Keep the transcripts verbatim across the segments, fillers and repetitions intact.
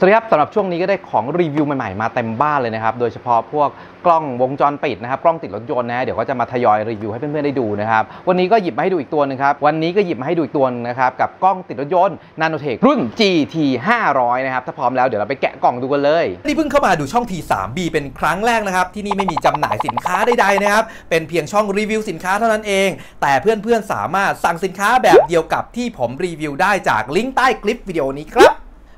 สวัสดีครับสำหรับช่วงนี้ก็ได้ของรีวิวใหม่ๆมาเต็มบ้านเลยนะครับโดยเฉพาะพวกกล้องวงจรปิดนะครับกล้องติดรถยนต์นะเดี๋ยวก็จะมาทยอยรีวิวให้เพื่อนๆได้ดูนะครับวันนี้ก็หยิบมาให้ดูอีกตัวนึงครับวันนี้ก็หยิบมาให้ดูอีกตัวนึงนะครับกับกล้องติดรถยนต์ NanoTech รุ่น จี ที ห้าร้อย นะครับถ้าพร้อมแล้วเดี๋ยวเราไปแกะกล่องดูกันเลยนี่เพิ่งเข้ามาดูช่อง ที ทรี บี เป็นครั้งแรกนะครับที่นี่ไม่มีจำหน่ายสินค้าใดๆนะครับเป็นเพียงช่องรีวิวสินค้าเท่านั้นเองแต่เพื่อนๆสามารถสั่งสินค้าแบบเดียวกับที่ผมรีวิวได้จากลิงก์ใต้คลิปวิดีโอนี้ครับ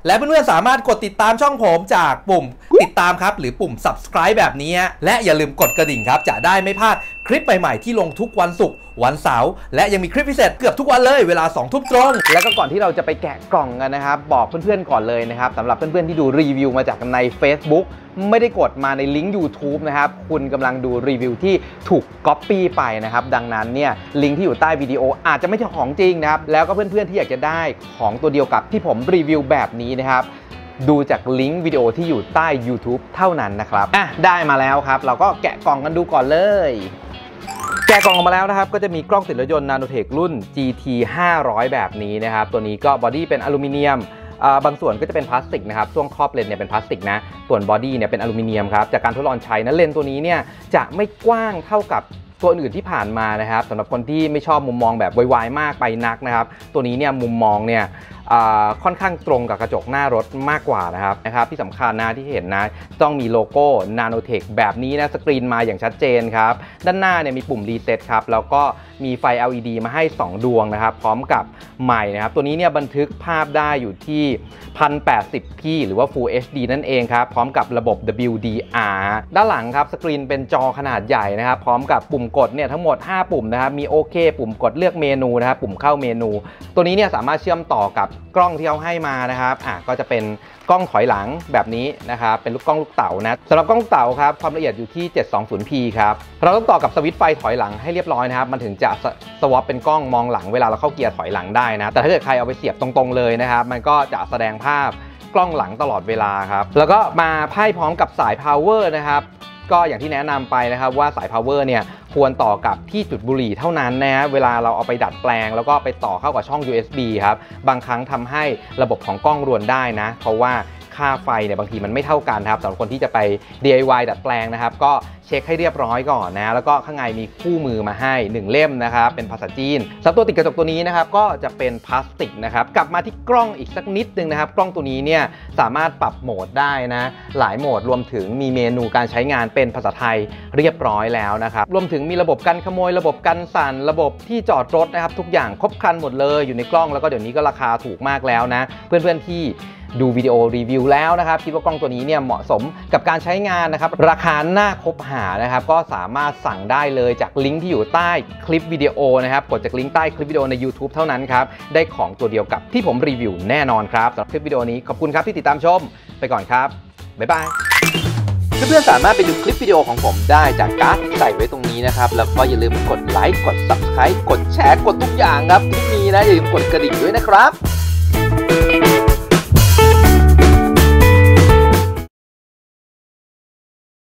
และเพื่อนๆสามารถกดติดตามช่องผมจากปุ่มติดตามครับหรือปุ่ม subscribe แบบนี้และอย่าลืมกดกระดิ่งครับจะได้ไม่พลาดคลิปใหม่ๆที่ลงทุกวันศุกร์วันเสาร์และยังมีคลิปพิเศษเกือบทุกวันเลยเวลาสองทุ่มตรงแล้วก็ก่อนที่เราจะไปแกะกล่องกันนะครับบอกเพื่อนๆก่อนเลยนะครับสำหรับเพื่อนๆที่ดูรีวิวมาจากใน Facebook ไม่ได้กดมาในลิงก์ YouTube นะครับคุณกำลังดูรีวิวที่ถูกก๊อปปี้ไปนะครับดังนั้นเนี่ยลิงก์ที่อยู่ใต้วิดีโออาจจะไม่ใช่ของจริงนะครับแล้วก็เพื่อนๆที่อยากจะได้ของตัวเดียวกับที่ผมรีวิวแบบนี้นะครับดูจากลิงก์วิดีโอที่อยู่ใต้ YouTube เท่านั้นนะครับอ่ะได้มาแล้วครับเราก็แกะกล่องกันดูก่อนเลยแกะกล่องออกมาแล้วนะครับก็จะมีกล้องติดรถยนต์ NanoTech รุ่น จี ที ห้าร้อย แบบนี้นะครับตัวนี้ก็บอดี้เป็นอลูมิเนียมบางส่วนก็จะเป็นพลาสติกนะครับช่วงครอบเลนส์เนี่ยเป็นพลาสติกนะส่วนบอดี้เนี่ยเป็นอลูมิเนียมครับจากการทดลองใช้นะเลนส์ตัวนี้เนี่ยจะไม่กว้างเท่ากับตัวอื่นที่ผ่านมานะครับสำหรับคนที่ไม่ชอบมุมมองแบบวายๆมากไปนักนะครับตัวนี้เนี่ยมุมมองเนี่ยค่อนข้างตรงกับกระจกหน้ารถมากกว่านะครับนะครับที่สำคัญนะที่เห็นนะต้องมีโลโก้ NanoTech แบบนี้นะสกรีนมาอย่างชัดเจนครับด้านหน้าเนี่ยมีปุ่มรีเซ็ตครับแล้วก็มีไฟ แอล อี ดี มาให้สองดวงนะครับพร้อมกับไมค์นะครับตัวนี้เนี่ยบันทึกภาพได้อยู่ที่ หนึ่งพันแปดสิบ พี หรือว่า Full เอช ดี นั่นเองครับพร้อมกับระบบ ดับเบิลยู ดี อาร์ ด้านหลังครับสกรีนเป็นจอขนาดใหญ่นะครับพร้อมกับปุ่มกดเนี่ยทั้งหมดห้าปุ่มนะครับมีโอเคปุ่มกดเลือกเมนูนะครับปุ่มเข้าเมนูตัวนี้เนี่ยสามารถเชื่อมต่อกับกล้องที่เขาให้มานะครับอ่ะก็จะเป็นกล้องถอยหลังแบบนี้นะครับเป็นลูกกล้องลูกเต๋านะสำหรับกล้องลูกเต๋าครับความละเอียดอยู่ที่ เจ็ดสองศูนย์ พี ครับเราต้องต่อกับสวิตช์ไฟถอยหลังให้เรียบร้อยนะครับมันถึงจะสวอปเป็นกล้องมองหลังเวลาเราเข้าเกียร์ถอยหลังได้นะแต่ถ้าเกิดใครเอาไปเสียบตรงๆเลยนะครับมันก็จะแสดงภาพกล้องหลังตลอดเวลาครับแล้วก็มาไพ่พร้อมกับสาย power นะครับก็อย่างที่แนะนำไปนะครับว่าสาย power เนี่ยควรต่อกับที่จุดบุหรี่เท่านั้นนะฮะเวลาเราเอาไปดัดแปลงแล้วก็ไปต่อเข้ากับช่อง ยู เอส บี ครับบางครั้งทำให้ระบบของกล้องรวนได้นะเพราะว่าค่าไฟเนี่ยบางทีมันไม่เท่ากันครับสำหรับคนที่จะไป ดี ไอ วาย ดัดแปลงนะครับก็เช็คให้เรียบร้อยก่อนนะแล้วก็ข้างในมีคู่มือมาให้หนึ่งเล่มนะครับเป็นภาษาจีนสำหรับตัวติดกระจกตัวนี้นะครับก็จะเป็นพลาสติกนะครับกลับมาที่กล้องอีกสักนิดนึงนะครับกล้องตัวนี้เนี่ยสามารถปรับโหมดได้นะหลายโหมดรวมถึงมีเมนูการใช้งานเป็นภาษาไทยเรียบร้อยแล้วนะครับรวมถึงมีระบบกันขโมยระบบกันสั่นระบบที่จอดรถนะครับทุกอย่างครบครันหมดเลยอยู่ในกล้องแล้วก็เดี๋ยวนี้ก็ราคาถูกมากแล้วนะเพื่อนๆที่ดูวิดีโอรีวิวแล้วนะครับคิดว่ากล้องตัวนี้เนี่ยเหมาะสมกับการใช้งานนะครับราคาหน้าคบหานะครับก็สามารถสั่งได้เลยจากลิงก์ที่อยู่ใต้คลิปวิดีโอนะครับกดจากลิงก์ใต้คลิปวิดีโอใน YouTube เท่านั้นครับได้ของตัวเดียวกับที่ผมรีวิวแน่นอนครับสำหรับคลิปวิดีโอนี้ขอบคุณครับที่ติดตามชมไปก่อนครับบ๊ายบายเพื่อนๆสามารถไปดูคลิปวิดีโอของผมได้จากการ์ดที่ใส่ไว้ตรงนี้นะครับแล้วก็อย่าลืมกดไลค์กด Subscribe กดแชร์กดทุกอย่างครับที่มีนะอย่าลืมกดกระดิ่งด้วยนะครับ